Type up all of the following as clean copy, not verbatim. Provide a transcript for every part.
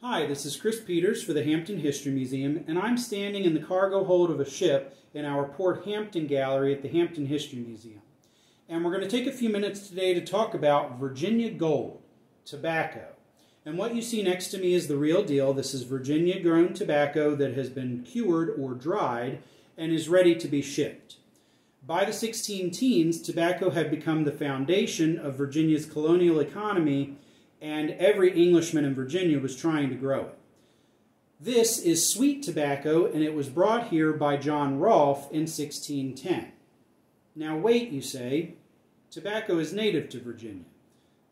Hi, this is Chris Peters for the Hampton History Museum, and I'm standing in the cargo hold of a ship in our Port Hampton gallery at the Hampton History Museum. And we're going to take a few minutes today to talk about Virginia gold, tobacco. And what you see next to me is the real deal. This is Virginia-grown tobacco that has been cured or dried and is ready to be shipped. By the 1610s, tobacco had become the foundation of Virginia's colonial economy, and every Englishman in Virginia was trying to grow it. This is sweet tobacco, and it was brought here by John Rolfe in 1610. Now wait, you say, tobacco is native to Virginia.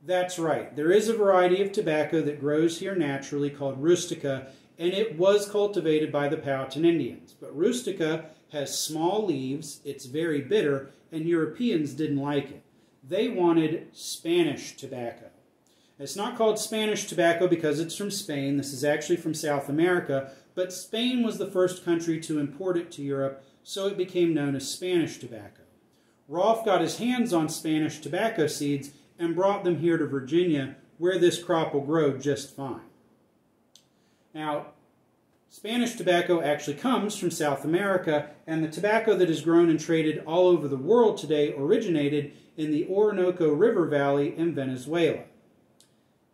That's right. There is a variety of tobacco that grows here naturally called rustica, and it was cultivated by the Powhatan Indians. But rustica has small leaves, it's very bitter, and Europeans didn't like it. They wanted Spanish tobacco. It's not called Spanish tobacco because it's from Spain. This is actually from South America, but Spain was the first country to import it to Europe, so it became known as Spanish tobacco. Rolfe got his hands on Spanish tobacco seeds and brought them here to Virginia, where this crop will grow just fine. Now, Spanish tobacco actually comes from South America, and the tobacco that is grown and traded all over the world today originated in the Orinoco River Valley in Venezuela.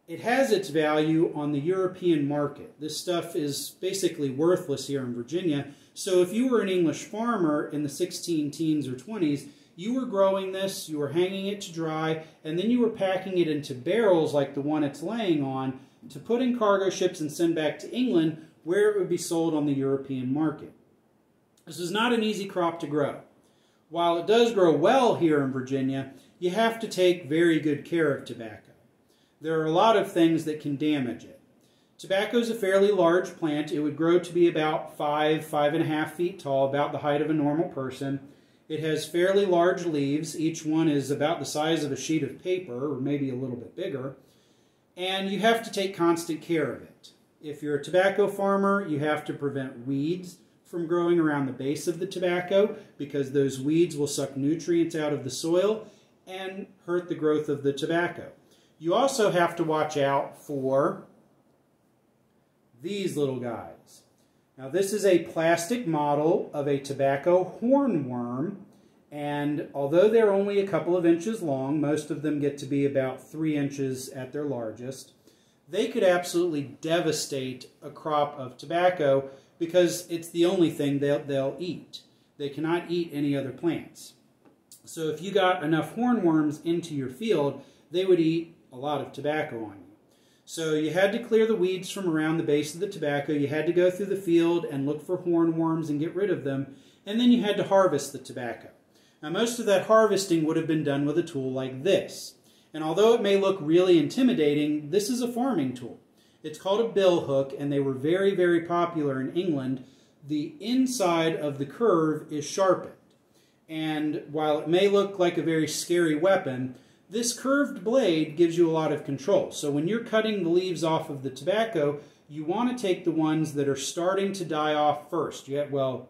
It has its value on the European market. This stuff is basically worthless here in Virginia, so if you were an English farmer in the 1610s or 20s, you were growing this, you were hanging it to dry, and then you were packing it into barrels like the one it's laying on to put in cargo ships and send back to England, where it would be sold on the European market. This is not an easy crop to grow. While it does grow well here in Virginia, you have to take very good care of tobacco. There are a lot of things that can damage it. Tobacco is a fairly large plant. It would grow to be about 5.5 feet tall, about the height of a normal person. It has fairly large leaves. Each one is about the size of a sheet of paper, or maybe a little bit bigger. And you have to take constant care of it. If you're a tobacco farmer, you have to prevent weeds from growing around the base of the tobacco, because those weeds will suck nutrients out of the soil and hurt the growth of the tobacco. You also have to watch out for these little guys. Now, this is a plastic model of a tobacco hornworm, and although they're only a couple of inches long, most of them get to be about 3 inches at their largest, they could absolutely devastate a crop of tobacco because it's the only thing they'll eat. They cannot eat any other plants. So if you got enough hornworms into your field, they would eat a lot of tobacco on you. So you had to clear the weeds from around the base of the tobacco. You had to go through the field and look for hornworms and get rid of them. And then you had to harvest the tobacco. Now, most of that harvesting would have been done with a tool like this. And although it may look really intimidating, this is a farming tool. It's called a bill hook, and they were very, very popular in England. The inside of the curve is sharpened. And while it may look like a very scary weapon, this curved blade gives you a lot of control. So when you're cutting the leaves off of the tobacco, you want to take the ones that are starting to die off first. You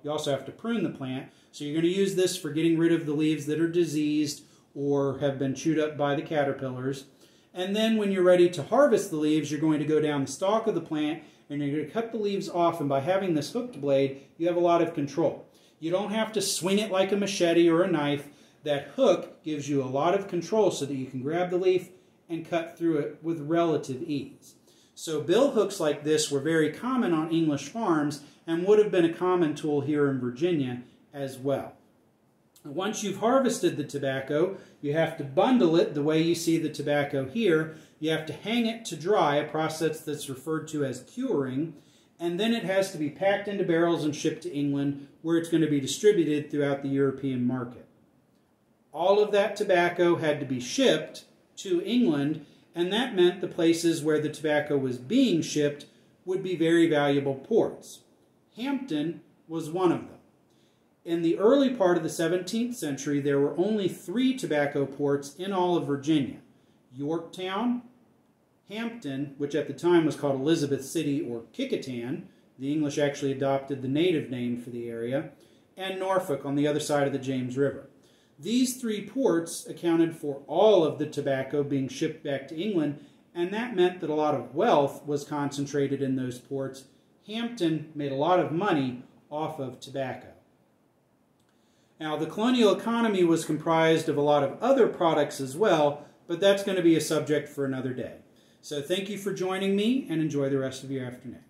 also have to prune the plant. So you're going to use this for getting rid of the leaves that are diseased or have been chewed up by the caterpillars. And then when you're ready to harvest the leaves, you're going to go down the stalk of the plant and you're going to cut the leaves off. And by having this hooked blade, you have a lot of control. You don't have to swing it like a machete or a knife. That hook gives you a lot of control so that you can grab the leaf and cut through it with relative ease. So bill hooks like this were very common on English farms and would have been a common tool here in Virginia as well. Once you've harvested the tobacco, you have to bundle it the way you see the tobacco here. You have to hang it to dry, a process that's referred to as curing, and then it has to be packed into barrels and shipped to England, where it's going to be distributed throughout the European market. All of that tobacco had to be shipped to England, and that meant the places where the tobacco was being shipped would be very valuable ports. Hampton was one of them. In the early part of the 17th century, there were only 3 tobacco ports in all of Virginia: Yorktown, Hampton, which at the time was called Elizabeth City or Kecoughtan, the English actually adopted the native name for the area, and Norfolk on the other side of the James River. These 3 ports accounted for all of the tobacco being shipped back to England, and that meant that a lot of wealth was concentrated in those ports. Hampton made a lot of money off of tobacco. Now, the colonial economy was comprised of a lot of other products as well, but that's going to be a subject for another day. So thank you for joining me, and enjoy the rest of your afternoon.